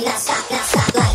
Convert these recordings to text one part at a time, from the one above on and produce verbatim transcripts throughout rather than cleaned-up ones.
party, now stop, now stop, like. Now stop, now stop, like.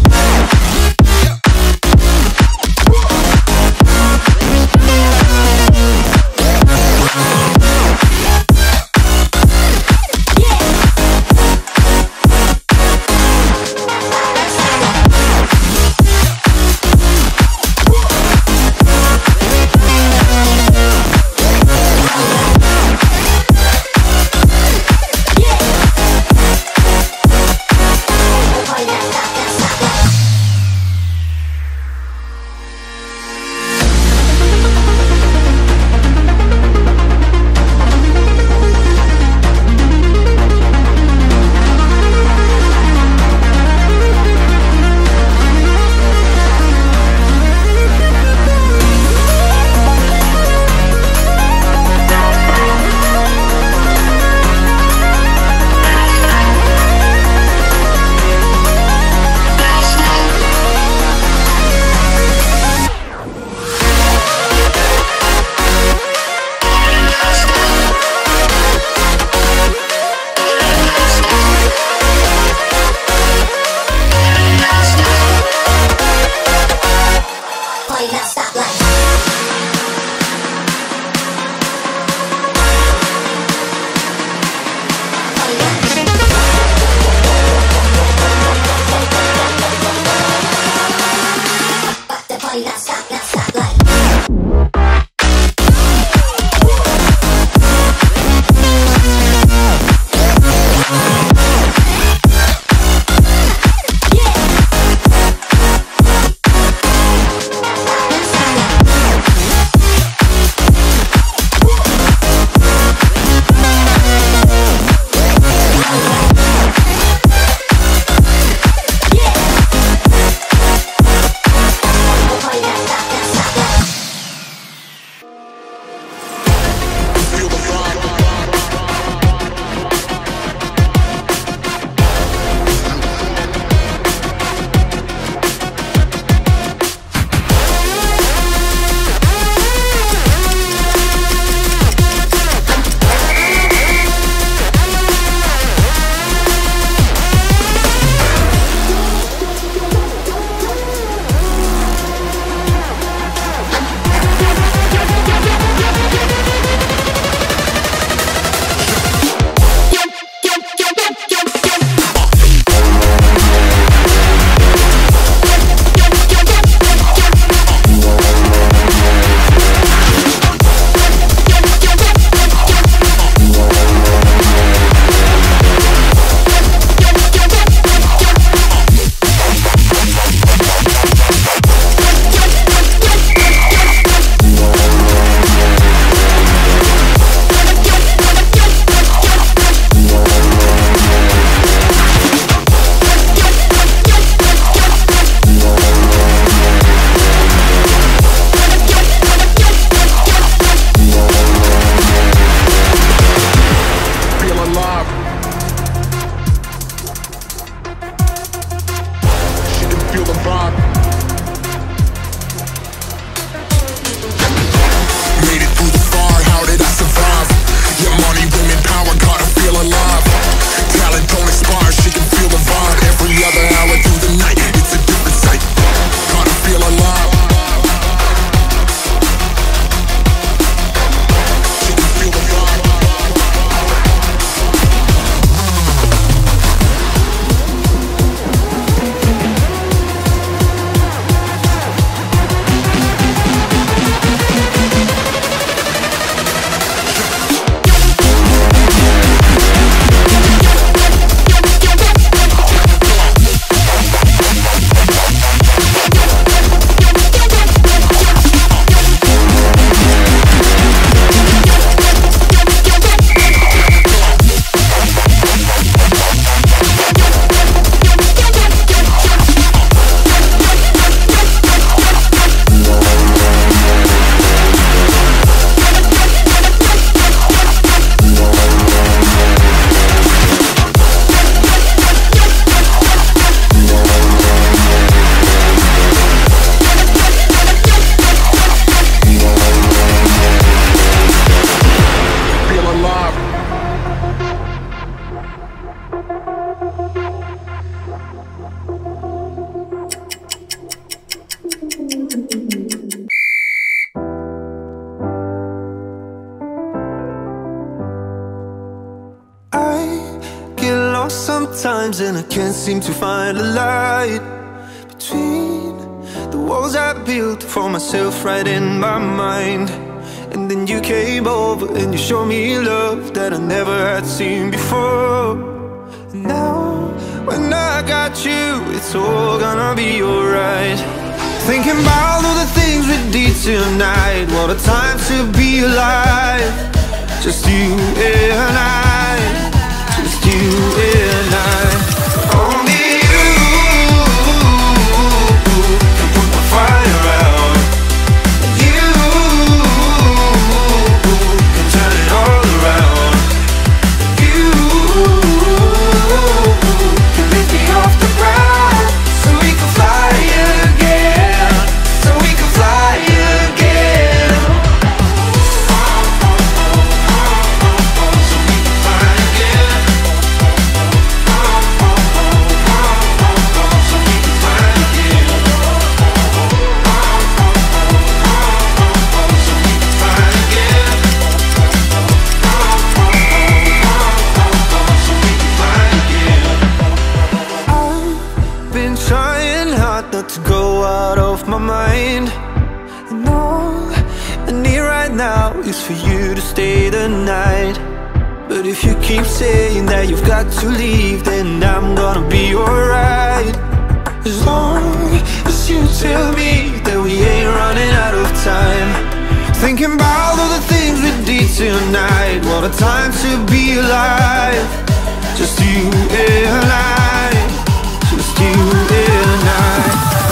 hours and I can't seem to find a light between the walls I built for myself right in my mind. And then you came over and you showed me love that I never had seen before. And now when I got you, it's all gonna be alright. Thinking about all the things we did tonight, what a time to be alive. Just you and I, just you and I, only you can put the fire out. You can turn it all around. You can lift me off the ground, so we can fly again, so we can fly again, so we can fly again. To go out of my mind, and all I need right now is for you to stay the night. But if you keep saying that you've got to leave, then I'm gonna be alright. As long as you tell me that we ain't running out of time. Thinking about all the things we did tonight, what a time to be alive. Just you and I, just you and I.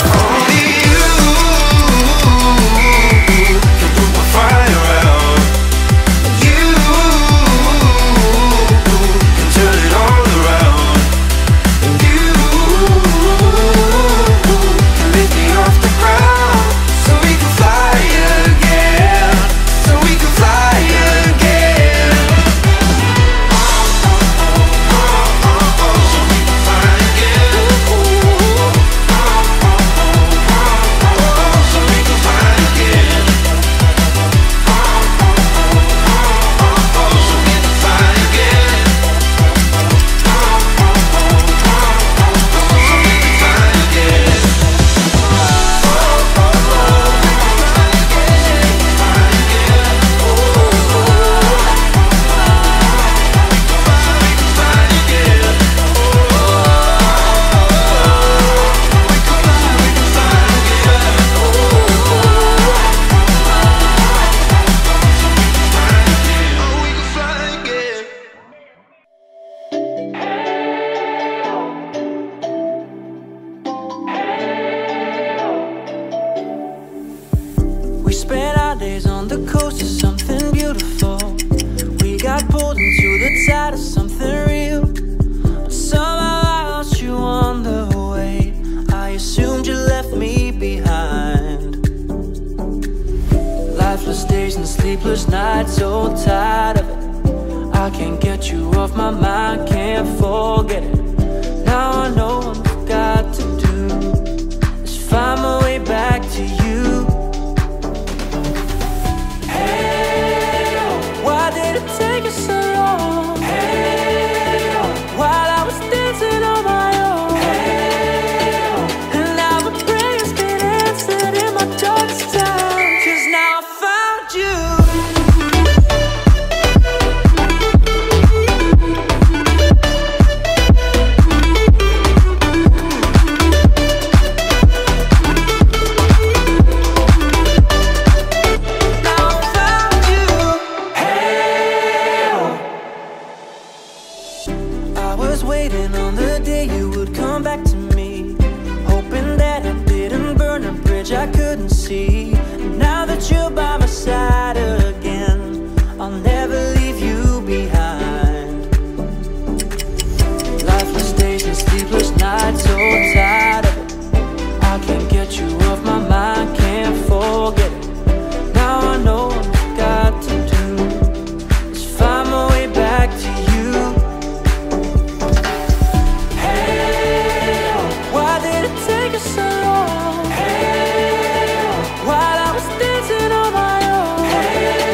Hey,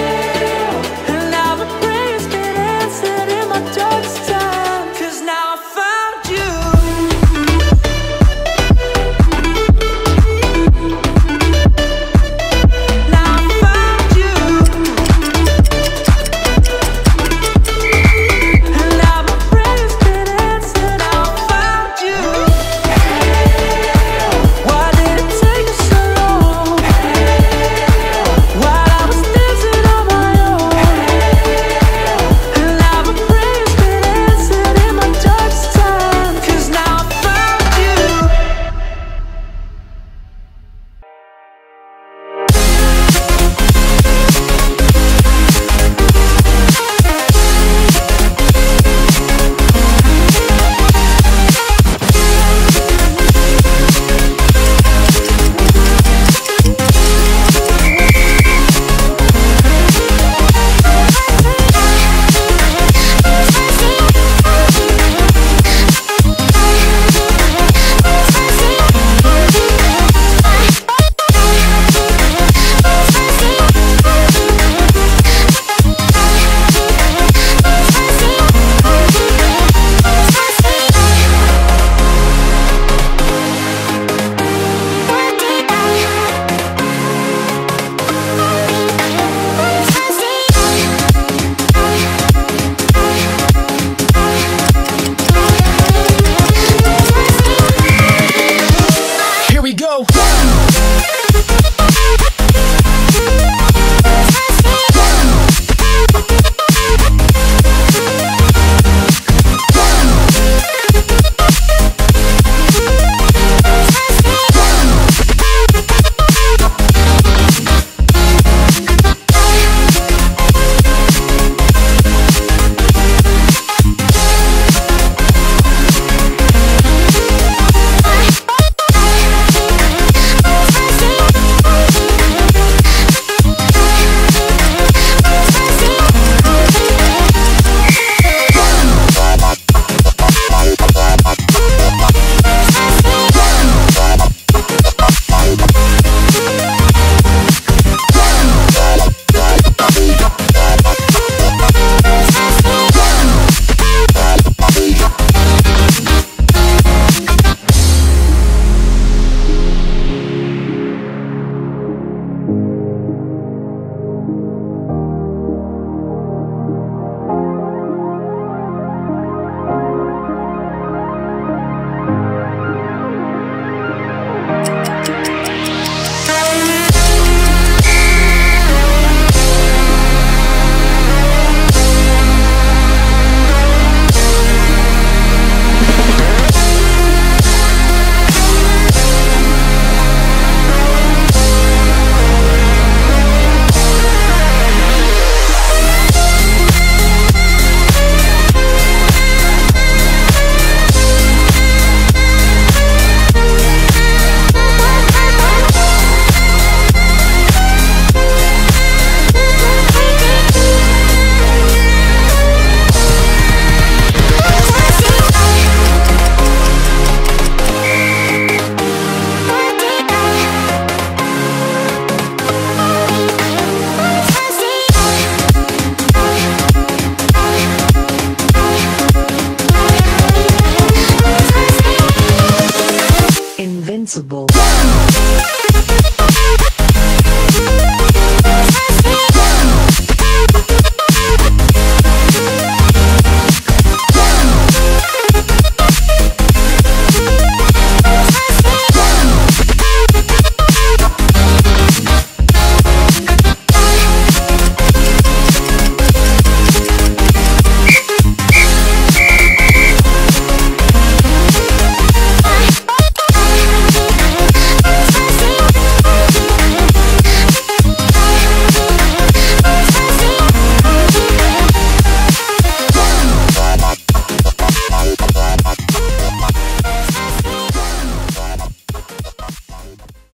invincible.